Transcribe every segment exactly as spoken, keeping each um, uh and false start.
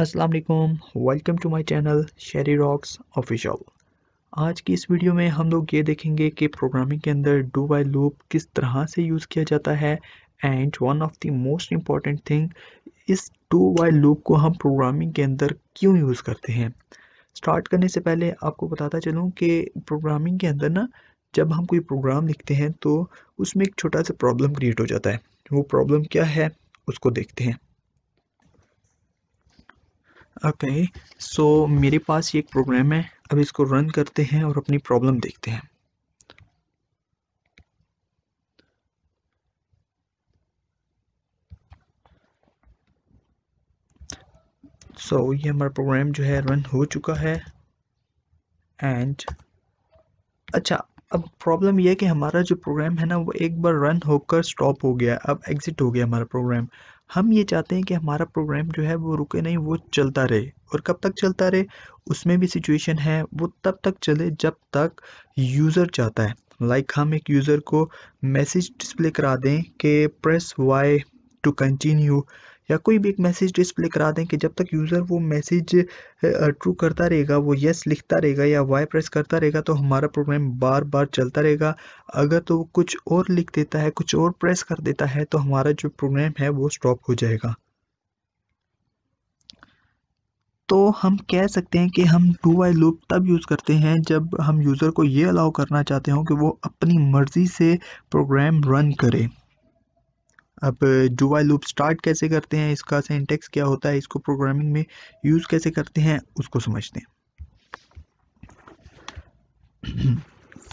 अस्सलाम वालेकुम, welcome to my channel Sherry rocks official. आज की इस वीडियो में हम लोग ये देखेंगे कि प्रोग्रामिंग के अंदर डू वाइल लूप किस तरह से यूज़ किया जाता है and one of the most important thing, इस डू वाइल लूप को हम प्रोग्रामिंग के अंदर क्यों यूज़ करते हैं। स्टार्ट करने से पहले आपको बताता चलूँ कि प्रोग्रामिंग के अंदर ना जब हम कोई प्रोग्राम लिखते हैं तो उसमें एक छोटा सा प्रॉब्लम क्रिएट हो जाता है। वो प्रॉब्लम क्या है उसको देखते हैं। ओके okay, सो so, मेरे पास ये एक प्रोग्राम है। अब इसको रन करते हैं और अपनी प्रॉब्लम देखते हैं। सो so, ये हमारा प्रोग्राम जो है रन हो चुका है एंड अच्छा, अब प्रॉब्लम यह है कि हमारा जो प्रोग्राम है ना वो एक बार रन होकर स्टॉप हो गया, अब एग्जिट हो गया हमारा प्रोग्राम। हम ये चाहते हैं कि हमारा प्रोग्राम जो है वो रुके नहीं, वो चलता रहे। और कब तक चलता रहे, उसमें भी सिचुएशन है, वो तब तक चले जब तक यूज़र चाहता है। लाइक like हम एक यूज़र को मैसेज डिस्प्ले करा दें कि प्रेस वाई टू कंटिन्यू, या कोई भी एक मैसेज डिस्प्ले करा दें कि जब तक यूज़र वो मैसेज ट्रू करता रहेगा, वो येस लिखता रहेगा या वाई प्रेस करता रहेगा, तो हमारा प्रोग्राम बार बार चलता रहेगा। अगर तो वो कुछ और लिख देता है, कुछ और प्रेस कर देता है, तो हमारा जो प्रोग्राम है वो स्टॉप हो जाएगा। तो हम कह सकते हैं कि हम डू वाइल लूप तब यूज़ करते हैं जब हम यूज़र को ये अलाउ करना चाहते हों कि वो अपनी मर्ज़ी से प्रोग्राम रन करे। अब डू वाइल लूप स्टार्ट कैसे करते हैं, इसका सिंटैक्स क्या होता है, इसको प्रोग्रामिंग में यूज़ कैसे करते हैं, उसको समझते हैं।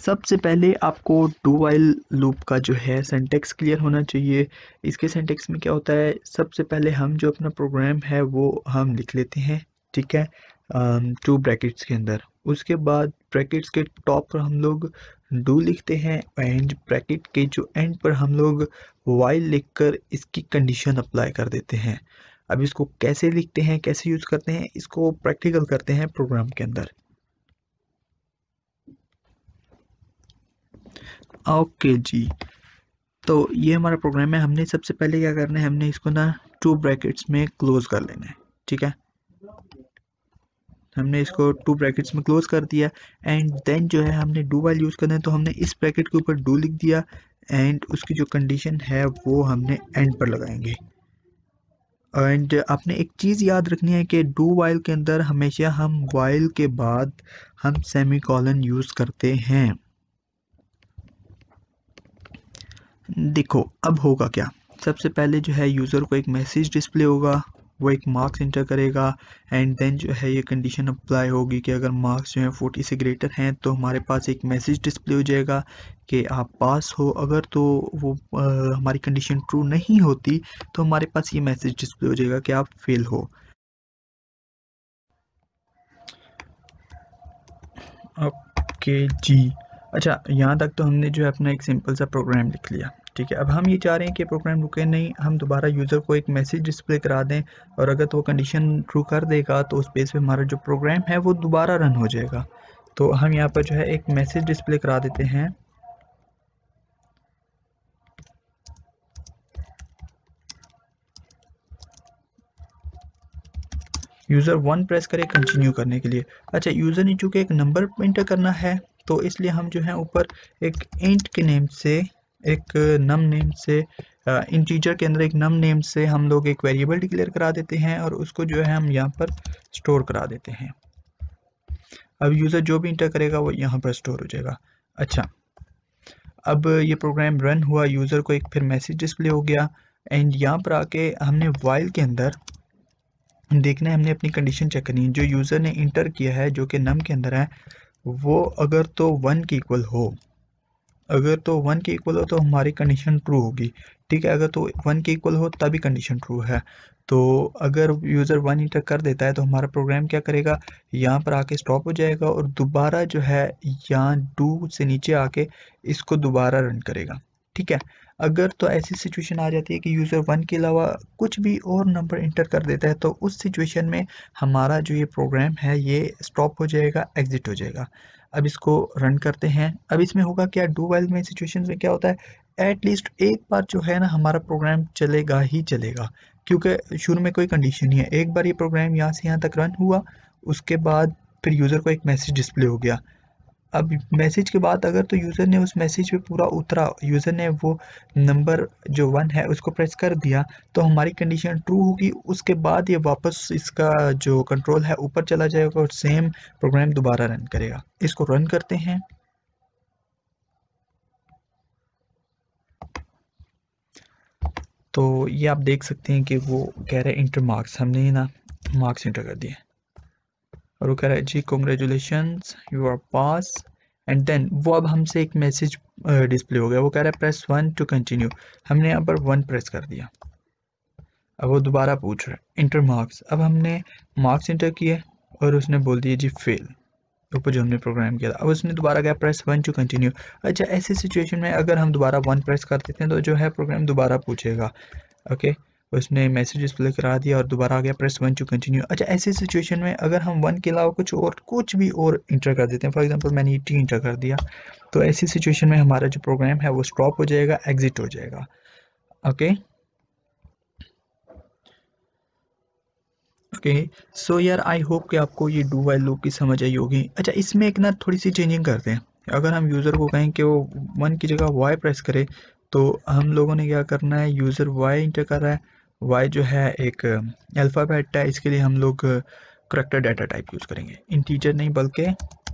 सबसे पहले आपको डू वाइल लूप का जो है सिंटैक्स क्लियर होना चाहिए। इसके सिंटैक्स में क्या होता है, सबसे पहले हम जो अपना प्रोग्राम है वो हम लिख लेते हैं, ठीक है, टू ब्रैकेट्स के अंदर। उसके बाद ब्रैकेट्स के टॉप पर हम लोग डू लिखते हैं एंड ब्रैकेट के जो एंड पर हम लोग वाइल लिखकर इसकी कंडीशन अप्लाई कर देते हैं। अब इसको कैसे लिखते हैं, कैसे यूज़ करते हैं, इसको प्रैक्टिकल करते हैं प्रोग्राम के अंदर। ओके जी, तो ये हमारा प्रोग्राम है। हमने सबसे पहले क्या करना है, हमने इसको ना टू ब्रैकेट्स में क्लोज कर लेना है, ठीक है। हमने इसको टू ब्रैकेट्स में क्लोज कर दिया एंड देन जो है हमने डू वाइल यूज़ करना है, तो हमने इस ब्रैकेट के ऊपर डू लिख दिया एंड उसकी जो कंडीशन है वो हमने एंड पर लगाएंगे। एंड आपने एक चीज़ याद रखनी है कि डू वाइल के अंदर हमेशा हम वाइल के बाद हम सेमीकॉलन यूज़ करते हैं। देखो अब होगा क्या, सबसे पहले जो है यूज़र को एक मैसेज डिस्प्ले होगा, वो एक मार्क्स इंटर करेगा एंड देन जो है ये कंडीशन अप्लाई होगी कि अगर मार्क्स जो है चालीस से ग्रेटर हैं तो हमारे पास एक मैसेज डिस्प्ले हो जाएगा कि आप पास हो। अगर तो वो आ, हमारी कंडीशन ट्रू नहीं होती तो हमारे पास ये मैसेज डिस्प्ले हो जाएगा कि आप फेल हो। ओके जी, अच्छा यहाँ तक तो हमने जो है अपना एक सिंपल सा प्रोग्राम लिख लिया, ठीक है। अब हम ये चाह रहे हैं कि प्रोग्राम रुके नहीं, हम दोबारा यूज़र को एक मैसेज डिस्प्ले करा दें और अगर तो वो कंडीशन ट्रू कर देगा तो उस बेस पे हमारा जो प्रोग्राम है वो दोबारा रन हो जाएगा। तो हम यहाँ पर जो है एक मैसेज डिस्प्ले करा देते हैं यूज़र वन प्रेस करे कंटिन्यू करने के लिए। अच्छा, यूज़र ने चूँकि एक नंबर इंटर करना है तो इसलिए हम जो है ऊपर एक इंट के नेम से, एक नम नेम से, इंटीजर के अंदर एक नम नेम से हम लोग एक वेरिएबल डिक्लेयर करा देते हैं और उसको जो है हम यहाँ पर स्टोर करा देते हैं। अब यूज़र जो भी इंटर करेगा वो यहाँ पर स्टोर हो जाएगा। अच्छा, अब ये प्रोग्राम रन हुआ, यूज़र को एक फिर मैसेज डिस्प्ले हो गया एंड यहाँ पर आके हमने वाइल के अंदर देखना है, हमने अपनी कंडीशन चेक करनी है। जो यूज़र ने इंटर किया है जो कि नम के अंदर है, वो अगर तो वन के इक्वल हो, अगर तो वन के इक्वल हो तो हमारी कंडीशन ट्रू होगी, ठीक है। अगर तो वन के इक्वल हो तभी कंडीशन ट्रू है। तो अगर यूज़र वन इंटर कर देता है तो हमारा प्रोग्राम क्या करेगा, यहाँ पर आके स्टॉप हो जाएगा और दोबारा जो है यहाँ डू से नीचे आके इसको दोबारा रन करेगा, ठीक है। अगर तो ऐसी सिचुएशन आ जाती है कि यूज़र वन के अलावा कुछ भी और नंबर इंटर कर देता है तो उस सिचुएशन में हमारा जो ये प्रोग्राम है ये स्टॉप हो जाएगा, एग्जिट हो जाएगा। अब इसको रन करते हैं। अब इसमें होगा क्या, डू वाइल में सिचुएशन में क्या होता है, एटलीस्ट एक बार जो है ना हमारा प्रोग्राम चलेगा ही चलेगा, क्योंकि शुरू में कोई कंडीशन नहीं है। एक बार ये प्रोग्राम यहाँ से यहाँ तक रन हुआ, उसके बाद फिर यूज़र को एक मैसेज डिस्प्ले हो गया। अब मैसेज के बाद अगर तो यूज़र ने उस मैसेज पे पूरा उतरा, यूज़र ने वो नंबर जो वन है उसको प्रेस कर दिया, तो हमारी कंडीशन ट्रू होगी। उसके बाद ये वापस इसका जो कंट्रोल है ऊपर चला जाएगा और सेम प्रोग्राम दोबारा रन करेगा। इसको रन करते हैं। तो ये आप देख सकते हैं कि वो कह रहे हैं इंटर मार्क्स, हमने ना मार्क्स इंटर कर दिए और वो कह रहा है जी congratulations you are pass. And then वो अब हमसे एक मैसेज डिस्प्ले हो गया, वो कह रहा है प्रेस वन टू कंटिन्यू, हमने यहाँ पर वन प्रेस कर दिया। अब वो दोबारा पूछ रहा है इंटर मार्क्स, अब हमने मार्क्स इंटर किए और उसने बोल दिया जी फेल, ऊपर जो हमने प्रोग्राम किया था। अब उसने दोबारा क्या प्रेस वन टू कंटिन्यू। अच्छा, ऐसी सिचुएशन में अगर हम दोबारा वन प्रेस कर देते हैं तो जो है प्रोग्राम दोबारा पूछेगा। ओके, उसने मैसेज डिस्प्ले करा दिया और दोबारा आ गया प्रेस वन टू कंटिन्यू। अच्छा, ऐसी सिचुएशन में अगर हम वन के अलावा कुछ और कुछ भी और इंटर कर देते हैं, फॉर एग्जांपल मैंने टी इंटर कर दिया, तो ऐसी सिचुएशन में हमारा जो प्रोग्राम है वो स्टॉप हो जाएगा, एग्जिट हो जाएगा। ओके ओके सो यार आई होप कि आपको ये डू वाइल लूप की समझ आई होगी। अच्छा, इसमें एक ना थोड़ी सी चेंजिंग करते हैं। अगर हम यूज़र को कहें कि वो वन की जगह वाई प्रेस करे, तो हम लोगों ने क्या करना है, यूज़र वाई इंटर कर रहा है, वाई जो है एक अल्फ़ाबेट है, इसके लिए हम लोग करैक्टर डाटा टाइप यूज़ करेंगे, इंटीजर नहीं बल्कि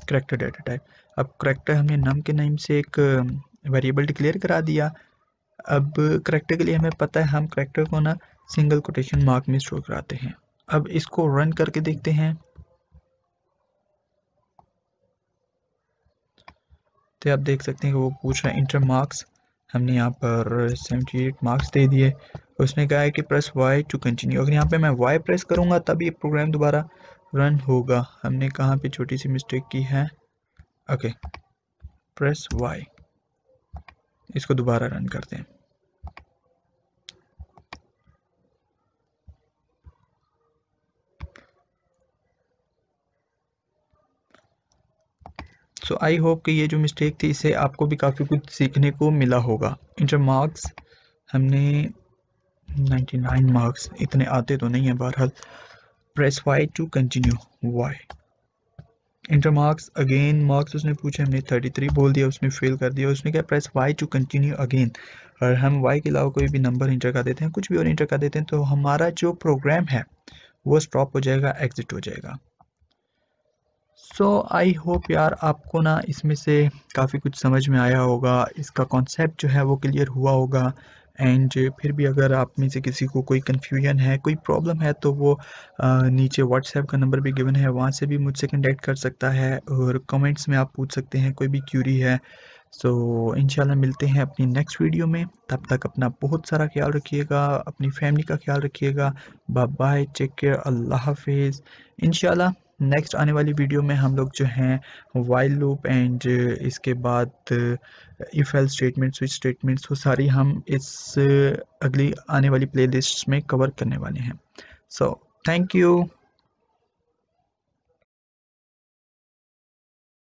करैक्टर डाटा टाइप। अब करैक्टर हमने नम के नाम से एक वेरिएबल डिक्लेयर करा दिया। अब करैक्टर के लिए हमें पता है हम करैक्टर को ना सिंगल कोटेशन मार्क में स्टोर कराते हैं। अब इसको रन करके देखते हैं। तो आप देख सकते हैं कि वो पूछ रहा है इंटर मार्क्स, हमने यहाँ पर अठहत्तर मार्क्स दे दिए। उसने कहा है कि प्रेस वाई टू कंटिन्यू। अगर यहाँ पे मैं वाई प्रेस करूँगा तब ये प्रोग्राम दोबारा रन होगा। हमने कहाँ पे छोटी सी मिस्टेक की है। ओके, प्रेस वाई, इसको दोबारा रन करते हैं। सो आई होप कि ये जो मिस्टेक थी इससे आपको भी काफ़ी कुछ सीखने को मिला होगा। इंटर मार्क्स हमने निन्यानवे मार्क्स, इतने आते तो नहीं है, बहरहाल press Y to continue, Y enter marks again, marks उसने पूछे, हमने तैंतीस बोल दिया, उसने फेल कर दिया। उसने क्या press Y to continue again, और हम वाई के अलावा कोई भी नंबर इंटर कर देते हैं, कुछ भी और इंटर कर देते हैं, तो हमारा जो प्रोग्राम है वो स्टॉप हो जाएगा, एग्जिट हो जाएगा। सो आई होप यार आपको ना इसमें से काफ़ी कुछ समझ में आया होगा, इसका कॉन्सेप्ट जो है वो क्लियर हुआ होगा। एंड फिर भी अगर आप में से किसी को कोई कन्फ्यूजन है, कोई प्रॉब्लम है, तो वो आ, नीचे व्हाट्सएप का नंबर भी गिवन है, वहाँ से भी मुझसे कॉन्टेक्ट कर सकता है और कमेंट्स में आप पूछ सकते हैं कोई भी क्यूरी है। सो इंशाल्लाह मिलते हैं अपनी नेक्स्ट वीडियो में। तब तक अपना बहुत सारा ख्याल रखिएगा, अपनी फैमिली का ख्याल रखिएगा। बाय बाय, टेक केयर, अल्लाह हाफिज़। इंशाल्लाह नेक्स्ट आने वाली वीडियो में हम लोग जो हैं वाइल लूप एंड इसके बाद if else statements, switch statements, वो सारी हम इस अगली आने वाली प्लेलिस्ट में कवर करने वाले हैं। So thank you.